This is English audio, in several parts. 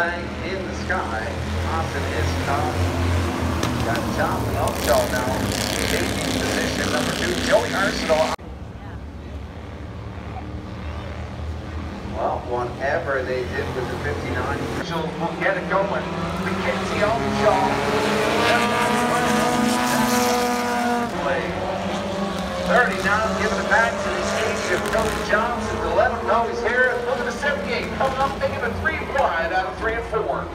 flying in the sky. Austin is top. Got top and off y'all now. Taking position number 2, Joey Arsenal. Well, whatever they did with the 59, we'll get it going. Mackenzie Olshaw. 30 now, giving it back to the station. Cody Johnson to let him know he's here. Look at the 78 coming up, making it a 3-4 ride out of 3 and 4.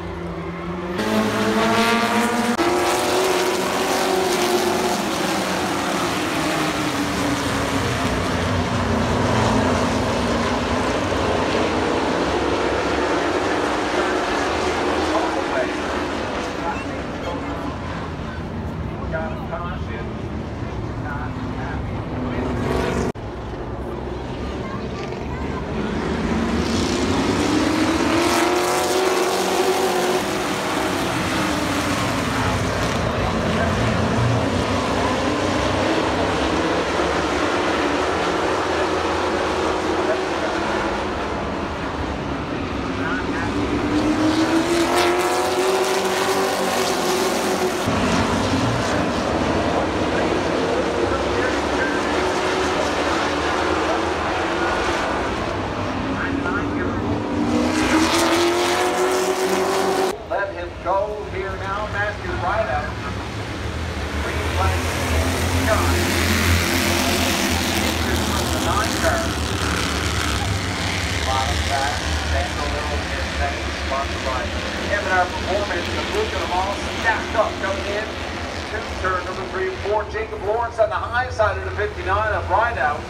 Jacob Lawrence on the high side of the 59 of Rideout.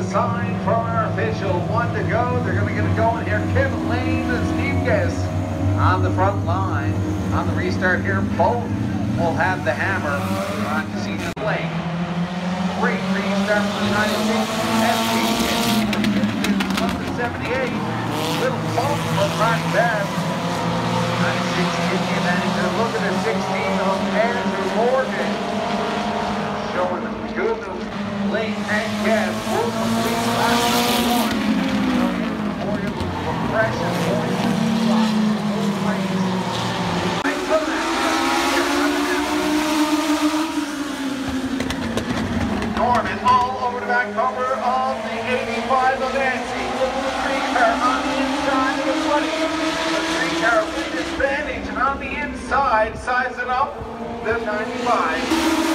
The sign from our official, 1 to go. They're going to get it going here. Kim Lane and Steve Guest on the front line. On the restart here, both will have the hammer on Casino Lane. Great restart for the United States. Number 78, little bolt from Rock Bass. 96 kicking manager. Look at the 16 of Andrew Morgan. Showing the good late and gas. Full complete last one. Morgan with the progression. Norman all over the back cover of the 85 of Nancy. Look at the three-car on the inside of the 20. With advantage, and on the inside, sizing up the 95.